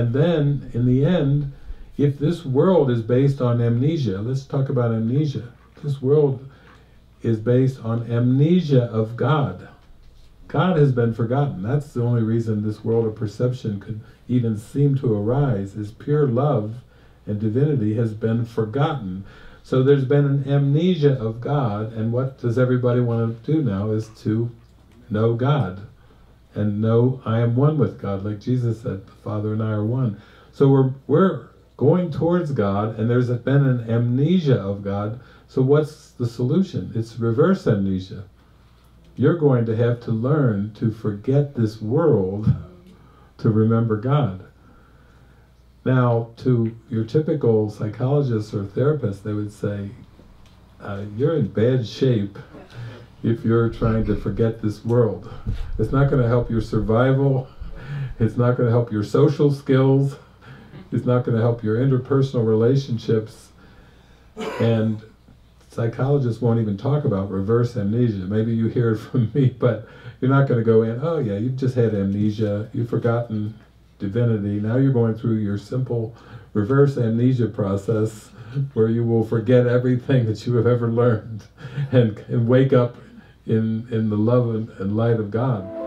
And then, in the end, if this world is based on amnesia, let's talk about amnesia. This world is based on amnesia of God. God has been forgotten. That's the only reason this world of perception could even seem to arise, is pure love and divinity has been forgotten. So there's been an amnesia of God, and what does everybody want to do now is to know God and know I am one with God, like Jesus said, the Father and I are one. So we're going towards God, and there's been an amnesia of God. So what's the solution? It's reverse amnesia. You're going to have to learn to forget this world to remember God. Now, to your typical psychologists or therapists, they would say, you're in bad shape if you're trying to forget this world. It's not going to help your survival. It's not going to help your social skills. It's not going to help your interpersonal relationships. And psychologists won't even talk about reverse amnesia. Maybe you hear it from me, but you're not going to go in, oh yeah, you've just had amnesia, you've forgotten divinity, now you're going through your simple reverse amnesia process where you will forget everything that you have ever learned and wake up in the love and light of God.